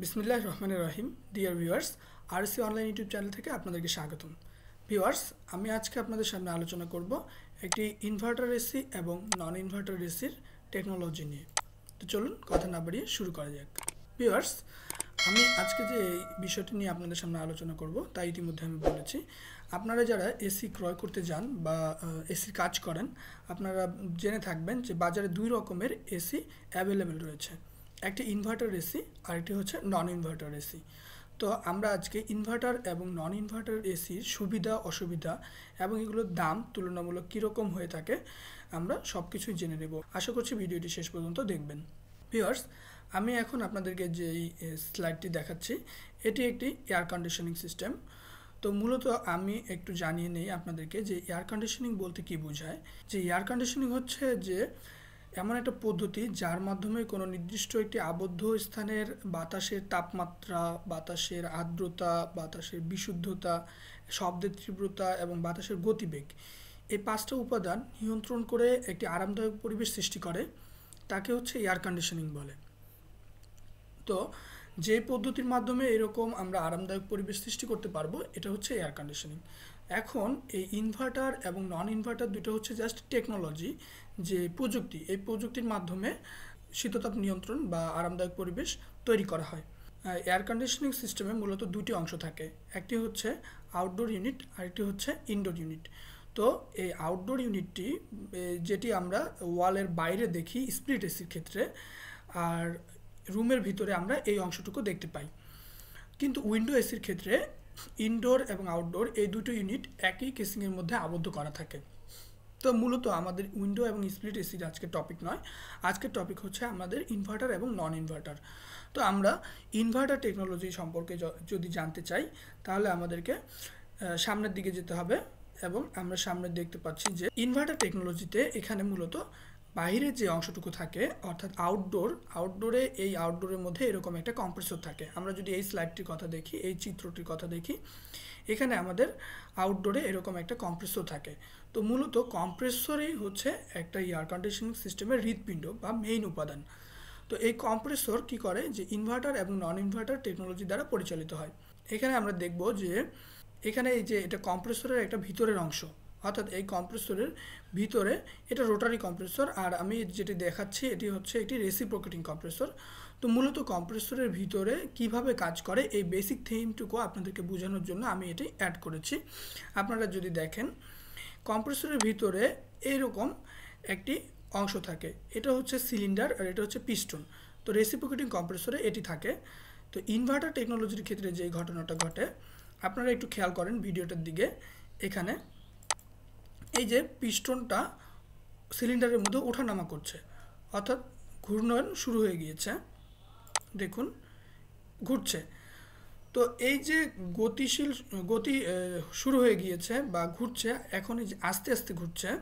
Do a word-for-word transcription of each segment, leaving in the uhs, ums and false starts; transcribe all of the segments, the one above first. बिस्मिल्लाह रहमानिर रहीम dear viewers RC online YouTube channel থেকে আপনাদেরকে স্বাগতম ভিউয়ার্স আমি আজকে আপনাদের সামনে আলোচনা করব একটি ইনভার্টার এসি এবং নন ইনভার্টার এসির টেকনোলজি নিয়ে তো চলুন কথা না বাড়িয়ে শুরু করা যাক ভিউয়ার্স আমি আজকে যে বিষয়টি নিয়ে আপনাদের সামনে আলোচনা করব তা ইতিমধ্যে আমি বলেছি আপনারা যারা এসি ক্রয় করতে যান বা এসি কাজ করেন আপনারা জেনে থাকবেন যে বাজারে দুই রকমের এসি अवेलेबल রয়েছে एक इनभार्टर एसि और एक होच्छे नन इनभार्टर एसि तो आम्रा आज के इनभार्टर एवं नन इनभार्टर एसिर सुविधा असुविधा एवं एगुलोर दाम तुलनामूलक कीरकम हये थाके आम्रा सबकिछु जेने नेब आशा करछि भिडियोटी शेष पर्यन्त देखबेन भिउयार्स आमि एखन आपनादेरके जे स्लाइडटी देखाच्छि एटी एकटी एयार कन्डिशनिंग सिस्टेम तो मूलत आमि एकटु जानिये नेइ आपनादेरके जे एयार कन्डिशनिंग बोलते कि बोझाय जे एयार कन्डिशनिंग होच्छे जे एमन एक पद्धति जार माध्यमे कोनो निर्दिष्ट एक आबद्ध स्थानेर बातासेर तापमात्रा बातासेर आर्द्रता बातासेर विशुद्धता शब्देर तीव्रता एवं बातासेर गतिबेग ए पाँचटा उपादान नियंत्रण करे एक आरामदायक परिवेश सृष्टि करे ताके होच्छे एयार कन्डिशनिंग बोले तो जे पद्धतिर माध्यमे एरकम आमरा आरामदायक परिवेश सृष्टि करते पारबो एटा होच्छे एयार कन्डिशनिंग एखन ए इनभार्टर एवं नन इनभार्टर दुइटा होच्छे जस्ट टेक्नोलॉजी जे प्रजुक्ति ए प्रजुक्तिर माध्यमे शीतताप नियंत्रण बा आरामदायक परिवेश तैरी करा हय एयार कन्डिशनिंग सिस्टेमे मूलत दुइटी अंश थाके एकटी होच्छे आउटडोर यूनिट और एकटी होच्छे इनडोर यूनिट तो ए आउटडोर यूनिटटी जेटी आमरा वालेर बाइरे देखी स्प्लिट एसिर क्षेत्रे और रूमेर भितरे आमरा ए अंशटुकु देखते पाई किन्तु उइन्डो एसिर क्षेत्रे इनडोर एवं आउटडोर ये दुटो यूनिट एक ही केसिंगर मध्य आबद्ध करा थाके तो मूलत तो आमादेर उइन्डो एवं स्प्लिट एसिर आज के टपिक नय आज के टपिक होच्छे आमादेर इनभार्टर एवं नन इनभार्टर तो आमरा इनभार्टर टेक्नोलॉजी सम्पर्के यदि जानते चाइ ताहले आमादेरके सामनेर दिके जेते होबे एवं आमरा सामने देखते पाच्छि जे इनभार्टर टेक्नोलॉजीते एखाने मूलत बाहरे जो अंशटुकू थाके अर्थात आउटडोर आउटडोरे ये आउटडोर मध्य एरकम एक कम्प्रेसर थाके आमरा जोदि स्लाइडटिर कथा देखी ये चित्रटिर कथा देखी एखाने आमादेर आउटडोरे एरकम एक कम्प्रेसर थाके तो मूलत कम्प्रेसरई होच्छे एक एयार कन्डिशनिंग सिस्टेमेर हृदपिंड बा मेइन उपादान तो ये कम्प्रेसर कि करे जे इनभार्टर एवं नन इनभार्टर टेक्नोलजी द्वारा परिचालित हय एखाने आमरा देखब जे एखाने एई जे एटा कम्प्रेसरेर एकटा भितरेर अंश अर्थात ये कम्प्रेसर भीतरे ये रोटारी कम्प्रेसर और आमी जेटी देखाच्छि एटी होच्छे एकटी रेसिप्रोकेटिंग कम्प्रेसर तो मूलत कम्प्रेसर भीतरे किभाबे काज करे ये बेसिक थीमटुकु आपनादेरके बोझानोर जोन्नो आमी एटी एड करेछि आपनारा जोदि देखें कम्प्रेसर भीतरे एरकम एकटी अंश थाके एटा होच्छे सिलिंडार और एटा होच्छे पिस्टन तो रेसिप्रोकेटिंग कम्प्रेसरे एटी थाके तो इनभार्टर टेक्नोलजिर क्षेत्रे जे घटनाटा घटे आपनारा एकटु खेयाल करें भिडियोटार दिके एखाने ये पिस्टनटा सिलिंडारेर मध्य उठानामा करछे अर्थात घूर्णन शुरू हो गए देखुन घुरछे तो ये गतिशील गति शुरू हो गए घुरछे एखन आस्ते आस्ते घुरछे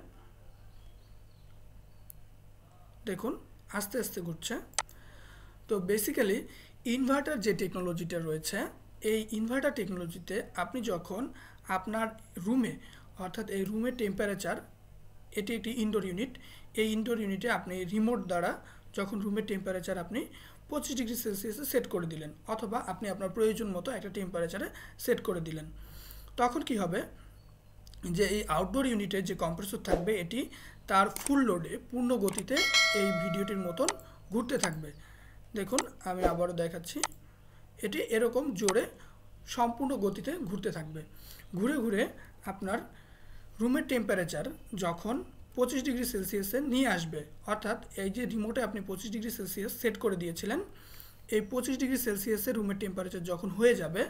देखुन आस्ते आस्ते घुरछे तो बेसिकली इनभार्टर जे टेक्नोलॉजीटा रयेछे ये इनभार्टर टेक्नोलॉजीते आपनी जखन आपनार रूमे अर्थात ये रूमे टेम्पारेचर एटी एक इनडोर यूनिट ये इनडोर यूनिटे अपनी रिमोट द्वारा जखन रूमे टेम्पारेचर अपनी पच्चीस डिग्री सेलसियासे सेट कर दिलें अथवा अपनी आपनार प्रयोजन मतो एक टेम्पारेचरे सेट कर दिलें तखन कि होबे जे ये आउटडोर यूनिटे जो कम्प्रेसर थाकबे एटी तार फुल लोडे पूर्ण गतिते ये भिडियोटिर मतन घुरते थाकबे देखुन आमि आबारो देखाच्छि एटी एरकम जोरे सम्पूर्ण गतिते घुरते थाकबे घुरे घुरे आपनार रूमेर टेम्पारेचर जखन पच्चीस डिग्री सेलसियासे निये आसबे अर्थात एई जे रिमोटे आपनि पच्चीस डिग्री सेलसियास सेट करे दियेछिलेन एई पच्चीस डिग्री सेलसियासे रूमेर टेम्पारेचर जखन हये जाबे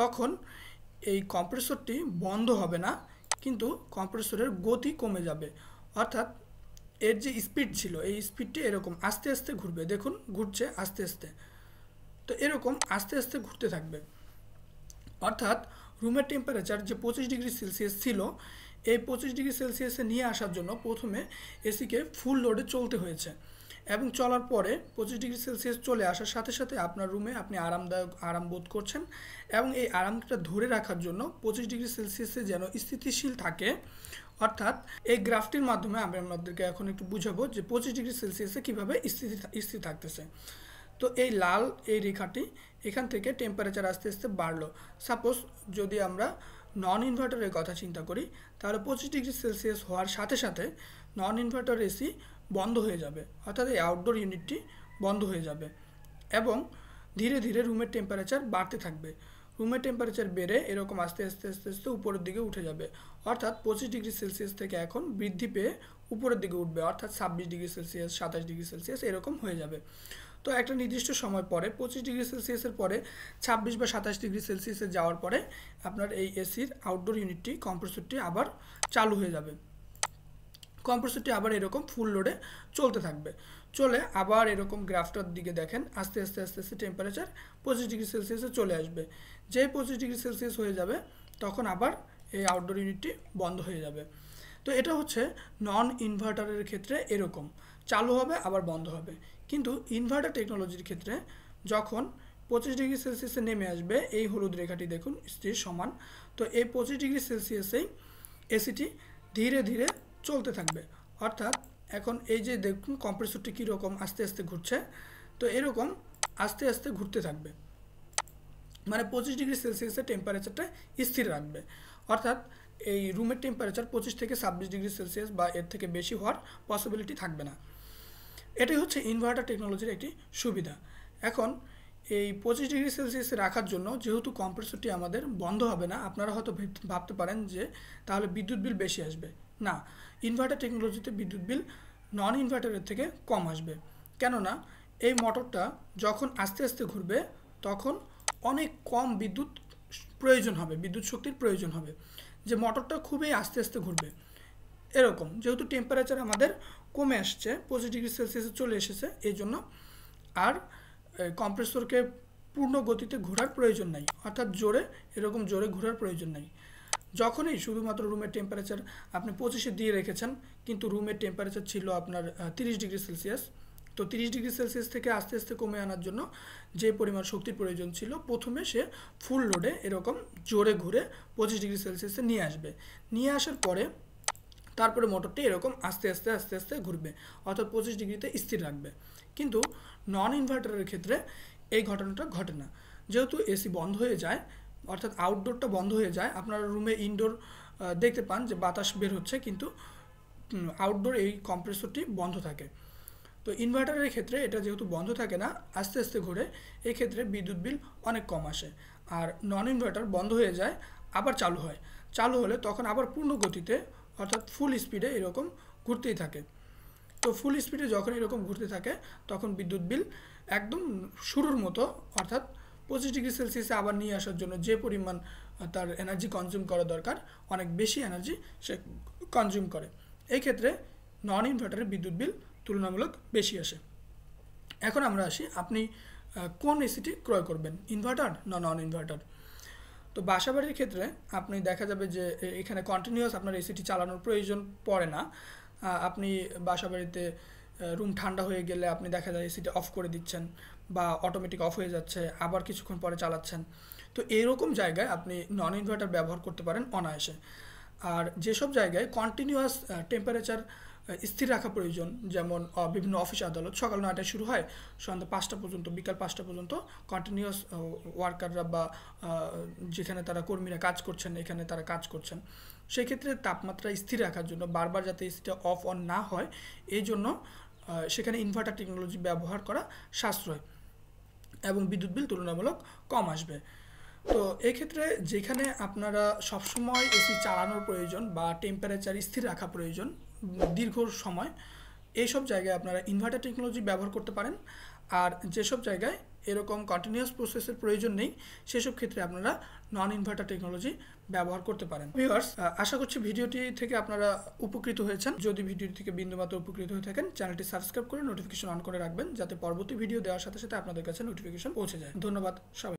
तखन एई कम्प्रेसरटी बन्ध होबे ना किन्तु कम्प्रेसरेर गति कमे जाबे अर्थात एर जे स्पिड छिलो एई स्पिडटी एरकम आस्ते आस्ते घुरबे देखुन घुरछे आस्ते आस्ते तो एरकम आस्ते आस्ते घुरते थाकबे अर्थात रूमेर टेम्पारेचर जो पच्चीस डिग्री सेलसियास छिलो ए पच्चीस डिग्री सेलसियासे निये आसार जोन्नो प्रथमे एसि के फुल लोडे चलते हयेछे एबं चलार परे पच्चीस डिग्री सेलसियास चले आसार साथे साथे आपनार रूमे आपनि आरामदायक आराम बोध करछेन एबं एई आरामटा धरे राखार जोन्नो पच्चीस डिग्री सेलसियासे जेन स्थितिशील थाके अर्थात एई ग्राफटिर माध्यमे आमि आपनादेरके एखन एकटु बुझाबो जे पच्चीस डिग्री सेलसियासे किभाबे स्थिर स्थिर थाकतेछे तो ये लाल ये रेखाटी एखान टेम्पारेचर आस्ते आस्ते बाढ़। सपोज जदि आमरा नन इनभार्टारे कथा चिंता करी ताहले पचिश डिग्री सेलसियास होवार साथे साथे नन इनभार्टार एसि बंध हो जाए अर्थात आउटडोर यूनिटी बंध हो जाए एबं धीरे धीरे रूमेर टेम्पारेचर बाढ़ते थाकबे। रूमेर टेम्पारेचर बेड़े एरकम आस्ते आस्ते आस्ते आस्ते ऊपर दिके उठे जाए अर्थात पचिश डिग्री सेलसियास थेके एखन बृद्धि पेये ऊपर दिके उठबे अर्थात छब्बीस डिग्री सेलसियास सत्ताईस डिग्री सेलसियास एरकम हो जाए। तो एक निर्दिष्ट समय पर पचिश डिग्री सेलसियासर पर छब्बीस बा सत्ताईस डिग्री सेलसियासे जाओयार परे आपनार एई एसिर आउटडोर यूनिटी कम्प्रेसरटी आबार चालू हो जाए। कम्प्रेसरटी आबार एरकम फुल लोडे चलते थाकबे। चले आबार एरकम ग्राफटार दिके देखें आस्ते आस्ते आस्ते आस्ते टेम्पारेचर पचिश डिग्री सेलसियासे चले आसबे। जे पचिश डिग्री सेलसियास हो जाए तखन आबार एई आउटडोर यूनिटी बंद हो जाए। तो एटा होच्छे नन इनभार्टारेर क्षेत्रे एरकम चालू होबे आबार बंद होबे। किन्तु इनभार्टार टेक्नोलॉजिर क्षेत्रे जखन पचिश डिग्री सेलसियासे नेमे आसबे एई हलुद रेखाटी देखुन स्थिर समान। तो एई पचिश डिग्री सेलसियासेई एसिटी धीरे धीरे चलते थाकबे अर्थात एखन एई जे देखुन कम्प्रेसरटी कि रकम आस्ते आस्ते घुरछे। तो एरकम आस्ते आस्ते घुरते थाकबे माने पचिश डिग्री सेलसियासे टेम्पारेचारटा स्थिर राखबे अर्थात এই রুমের টেম্পারেচার पच्चीस থেকে छब्बीस ডিগ্রি সেলসিয়াস বা এর থেকে বেশি হওয়ার পসিবিলিটি থাকবে না। এটাই হচ্ছে ইনভার্টার টেকনোলজির একটি সুবিধা। এখন এই পঁচিশ ডিগ্রি সেলসিয়াসে রাখার জন্য যেহেতু কম্প্রেসরটি আমাদের বন্ধ হবে না, আপনারা হয়তো ভাবতে পারেন যে তাহলে বিদ্যুৎ বিল বেশি আসবে। না, ইনভার্টার টেকনোলজিতে বিদ্যুৎ বিল নন ইনভার্টারের থেকে কম আসবে, কেননা এই মোটরটা যখন আস্তে আস্তে ঘুরবে তখন অনেক কম বিদ্যুৎ প্রয়োজন হবে, বিদ্যুৎ শক্তির প্রয়োজন হবে। যে মোটরটা খুবই আস্তে আস্তে ঘুরবে এরকম যেহেতু টেম্পারেচার আমাদের কমে আসছে পঁচিশ ডিগ্রি সেলসিয়াসে চলে এসেছে এই জন্য আর কম্প্রেসরকে পূর্ণ গতিতে ঘোরার প্রয়োজন নাই অর্থাৎ জোরে এরকম জোরে ঘোরার প্রয়োজন নাই। যখনই শুধুমাত্র রুমের টেম্পারেচার আপনি পঁচিশে দিয়ে রেখেছেন কিন্তু রুমের টেম্পারেচার ছিল আপনার তিরিশ ডিগ্রি সেলসিয়াস, তো তিরিশ ডিগ্রি সেলসিয়াস থেকে আস্তে আস্তে কমে আনার জন্য যে পরিমাণ শক্তির প্রয়োজন ছিল প্রথমে সে ফুল লোডে এরকম জোরে ঘুরে পঁচিশ ডিগ্রি সেলসিয়াসে নিয়ে আসবে। নিয়ে আসার পরে তারপরে মোটরটি এরকম আস্তে আস্তে আস্তে আস্তে ঘুরবে অর্থাৎ পঁচিশ ডিগ্রিতে স্থির রাখবে। কিন্তু নন ইনভার্টারের ক্ষেত্রে এই ঘটনাটা ঘটে না, যেহেতু এসি বন্ধ হয়ে যায় অর্থাৎ আউটডোরটা বন্ধ হয়ে যায়। আপনারা রুমে ইনডোর দেখতে পান যে বাতাস বের হচ্ছে কিন্তু আউটডোর এই কম্প্রেসরটি বন্ধ থাকে। তো ইনভার্টারের ক্ষেত্রে এটা যেহেতু বন্ধ থাকে না আস্তে আস্তে ঘুরে এই ক্ষেত্রে বিদ্যুৎ বিল অনেক কম আসে। আর নন ইনভার্টার বন্ধ হয়ে যায় আবার চালু হয়, চালু হলে তখন আবার পূর্ণ গতিতে অর্থাৎ ফুল স্পিডে এরকম ঘুরতেই থাকে। তো ফুল স্পিডে যখন এরকম ঘুরতে থাকে তখন বিদ্যুৎ বিল একদম শুরুর মতো অর্থাৎ পঁচিশ ডিগ্রি সেলসিয়াসে আবার নিয়ে আসার জন্য যে পরিমাণ তার এনার্জি কনজিউম করা দরকার অনেক বেশি এনার্জি সে কনজিউম করে। এই ক্ষেত্রে নন ইনভার্টারের বিদ্যুৎ বিল তুলনামূলক বেশি আসে। এখন আমরা আসি আপনি কোন এসিটি ক্রয় করবেন, ইনভার্টার না নন ইনভার্টার। তো বাসাবাড়ির ক্ষেত্রে আপনি দেখা যাবে যে এখানে কন্টিনিউয়াস আপনার এসিটি চালানোর প্রয়োজন পড়ে না। আপনি বাসাবাড়িতে রুম ঠান্ডা হয়ে গেলে আপনি দেখা যায় এসিটি অফ করে দিচ্ছেন বা অটোমেটিক অফ হয়ে যাচ্ছে আবার কিছুক্ষণ পরে চালাচ্ছেন। তো এইরকম জায়গায় আপনি নন ইনভার্টার ব্যবহার করতে পারেন অনায়াসে। আর যেসব জায়গায় কন্টিনিউয়াস টেম্পারেচার স্থির রাখা প্রয়োজন যেমন বিভিন্ন অফিস আদালত সকাল নয়টায় শুরু হয় সন্ধ্যা পাঁচটা পর্যন্ত বিকাল পাঁচটা পর্যন্ত কন্টিনিউয়াস ওয়ার্কাররা বা যেখানে তারা কর্মীরা কাজ করছেন এখানে তারা কাজ করছেন, সেই ক্ষেত্রে তাপমাত্রা স্থির রাখার জন্য বারবার যাতে এসিটা অফ অন না হয় এই জন্য সেখানে ইনভার্টার টেকনোলজি ব্যবহার করা সাশ্রয় এবং বিদ্যুৎ বিল তুলনামূলক কম আসবে। তো এই ক্ষেত্রে যেখানে আপনারা সবসময় এসি চালানোর প্রয়োজন বা টেম্পারেচার স্থির রাখা প্রয়োজন দীর্ঘ সময় এইসব জায়গায় আপনারা ইনভার্টার টেকনোলজি ব্যবহার করতে পারেন। আর যেসব জায়গায় এরকম কন্টিনিউয়াস প্রসেসের প্রয়োজন নেই সেসব ক্ষেত্রে আপনারা নন ইনভার্টার টেকনোলজি ব্যবহার করতে পারেন। ভিউয়ার্স, আশা করছি ভিডিওটি থেকে আপনারা উপকৃত হয়েছেন। যদি ভিডিওটি থেকে বিন্দুমাত্র উপকৃত হয়ে থাকেন চ্যানেলটি সাবস্ক্রাইব করে নোটিফিকেশন অন করে রাখবেন যাতে পরবর্তী ভিডিও দেওয়ার সাথে সাথে আপনাদের কাছে নোটিফিকেশন পৌঁছে যায়। ধন্যবাদ সবাই।